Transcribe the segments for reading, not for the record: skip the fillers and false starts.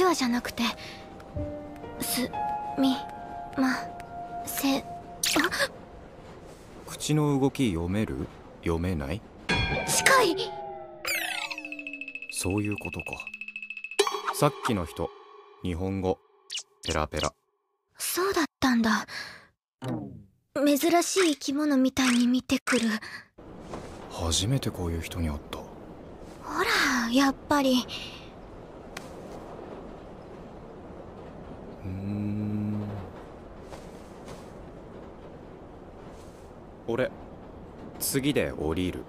手話じゃなくてすみません。口の動き読める？読めない？近い。そういうことか。さっきの人日本語ペラペラ。そうだったんだ。珍しい生き物みたいに見てくる。初めてこういう人に会った。ほらやっぱり。俺次で降りる。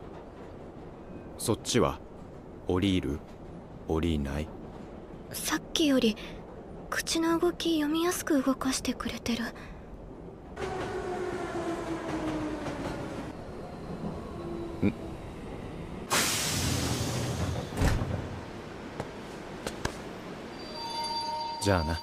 そっちは降りる？降りない？さっきより口の動き読みやすく動かしてくれてる。じゃあな。